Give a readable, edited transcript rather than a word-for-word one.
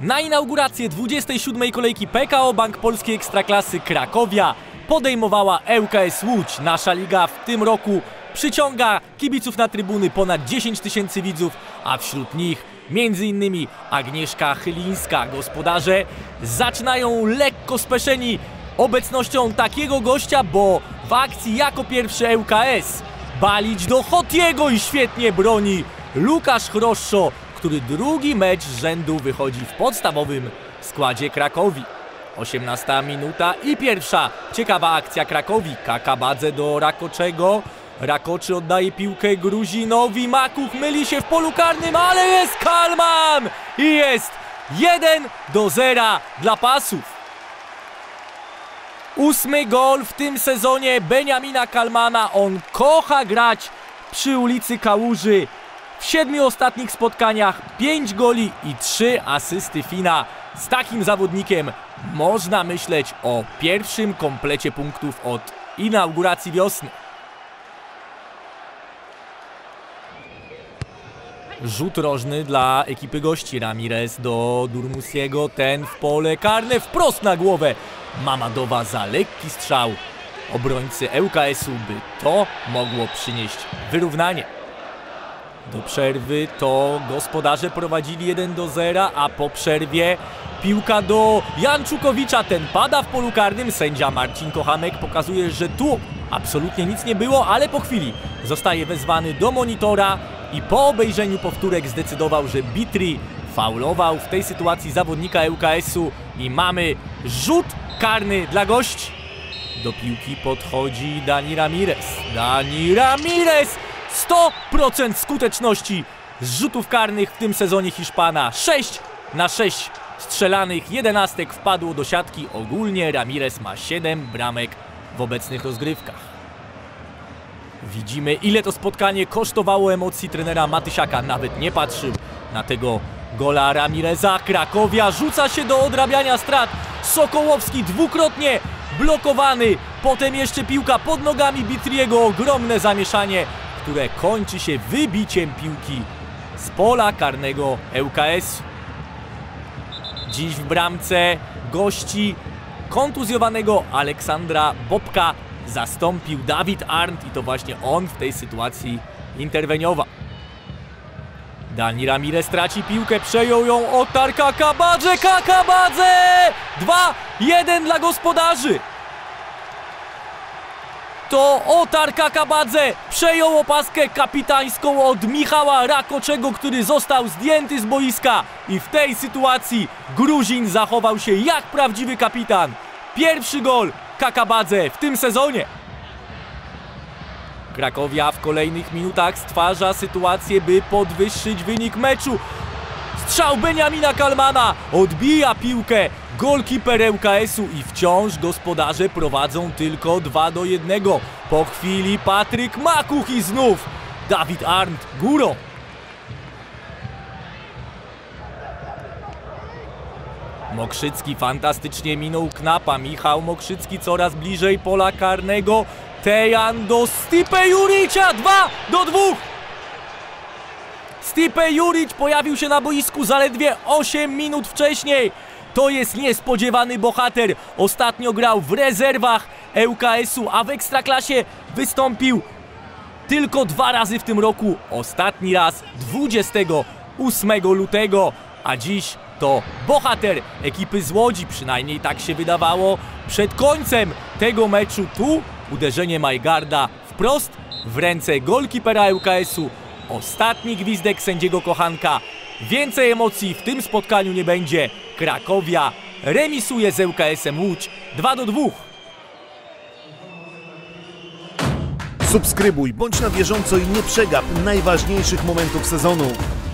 Na inaugurację 27. kolejki PKO Bank Polski Ekstraklasy Cracovia podejmowała ŁKS Łódź. Nasza liga w tym roku przyciąga kibiców na trybuny, ponad 10 tysięcy widzów, a wśród nich m.in. Agnieszka Chylińska. Gospodarze zaczynają lekko speszeni obecnością takiego gościa, bo w akcji jako pierwszy ŁKS Balić do Hotiego i świetnie broni Łukasz Chrapek, który drugi mecz z rzędu wychodzi w podstawowym składzie Cracovii. 18 minuta i pierwsza ciekawa akcja Cracovii. Kakabadze do Rakoczego. Rakoczy oddaje piłkę Gruzinowi. Makuch myli się w polu karnym, ale jest Källman! I jest 1-0 dla Pasów. 8. gol w tym sezonie Beniamina Källmana. On kocha grać przy ulicy Kałuży. W 7 ostatnich spotkaniach 5 goli i 3 asysty Fina. Z takim zawodnikiem można myśleć o pierwszym komplecie punktów od inauguracji wiosny. Rzut rożny dla ekipy gości. Ramirez do Durmusiego, ten w pole karne, wprost na głowę Mamadowa za lekki strzał obrońcy ŁKS-u, by to mogło przynieść wyrównanie. Do przerwy to gospodarze prowadzili 1-0, a po przerwie piłka do Janczukowicza, ten pada w polu karnym. Sędzia Marcin Kochanek pokazuje, że tu absolutnie nic nie było, ale po chwili zostaje wezwany do monitora i po obejrzeniu powtórek zdecydował, że Bitri faulował w tej sytuacji zawodnika ŁKS-u i mamy rzut karny dla gości. Do piłki podchodzi Dani Ramirez. 100% skuteczności z rzutów karnych w tym sezonie Hiszpana. 6 na 6 strzelanych, 11 wpadło do siatki. Ogólnie Ramirez ma 7 bramek w obecnych rozgrywkach. Widzimy, ile to spotkanie kosztowało emocji trenera Matysiaka. Nawet nie patrzył na tego gola Ramireza. Cracovia rzuca się do odrabiania strat. Sokołowski dwukrotnie blokowany. Potem jeszcze piłka pod nogami Bitriego. Ogromne zamieszanie, które kończy się wybiciem piłki z pola karnego ŁKS. Dziś w bramce gości kontuzjowanego Aleksandra Bobka zastąpił Dawid Arndt i to właśnie on w tej sytuacji interweniował. Dani Ramirez traci piłkę, przejął ją Otar Kakabadze. 2-1 dla gospodarzy. To Otar Kakabadze przejął opaskę kapitańską od Michała Rakoczego, który został zdjęty z boiska. I w tej sytuacji Gruzin zachował się jak prawdziwy kapitan. Pierwszy gol Kakabadze w tym sezonie. Cracovia w kolejnych minutach stwarza sytuację, by podwyższyć wynik meczu. Strzał Beniamina Källmana odbija piłkę golkiper ŁKS-u i wciąż gospodarze prowadzą tylko 2-1. Po chwili Patryk Makuch i znów Dawid Arndt górą. Mokrzycki fantastycznie minął Knapa. Michał Mokrzycki coraz bliżej pola karnego. Tejan do Stipe Juricia. 2-2. Stipe Jurić pojawił się na boisku zaledwie 8 minut wcześniej. To jest niespodziewany bohater. Ostatnio grał w rezerwach ŁKS-u, a w Ekstraklasie wystąpił tylko 2 razy w tym roku. Ostatni raz 28 lutego, a dziś to bohater ekipy z Łodzi, przynajmniej tak się wydawało przed końcem tego meczu. Tu uderzenie Majgarda wprost w ręce golkipera ŁKS-u. Ostatni gwizdek sędziego Kochanka. Więcej emocji w tym spotkaniu nie będzie. Cracovia remisuje z ŁKS-em Łódź 2-2. Subskrybuj, bądź na bieżąco i nie przegap najważniejszych momentów sezonu.